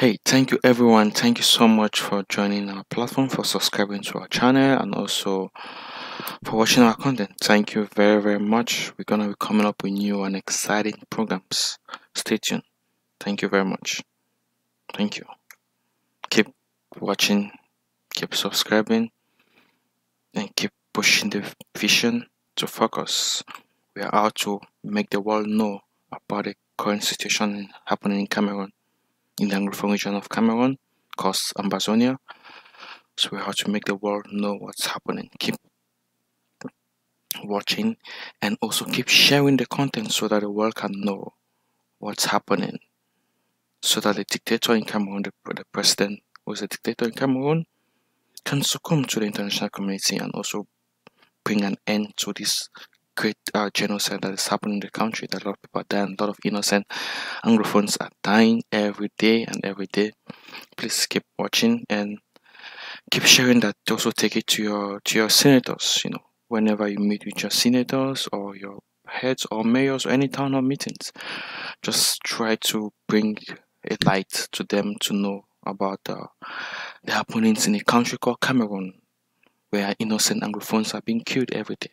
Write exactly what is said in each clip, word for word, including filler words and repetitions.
Hey, thank you everyone. Thank you so much for joining our platform, for subscribing to our channel, and also for watching our content. Thank you very, very much. We're going to be coming up with new and exciting programs. Stay tuned. Thank you very much. Thank you. Keep watching, keep subscribing, and keep pushing the vision to focus. We are out to make the world know about the current situation happening in Cameroon, in the Anglophone region of Cameroon, called Ambazonia. So we have to make the world know what's happening. Keep watching and also keep sharing the content so that the world can know what's happening. So that the dictator in Cameroon, the, the president who is a dictator in Cameroon, can succumb to the international community and also bring an end to this great uh, genocide that is happening in the country, that a lot of people are dying, a lot of innocent Anglophones are dying every day and every day. Please keep watching and keep sharing that. Also take it to your to your senators, you know, whenever you meet with your senators or your heads or mayors or any town or meetings. Just try to bring a light to them to know about uh, the happenings in a country called Cameroon, where innocent Anglophones are being killed every day.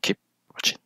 Keep watching.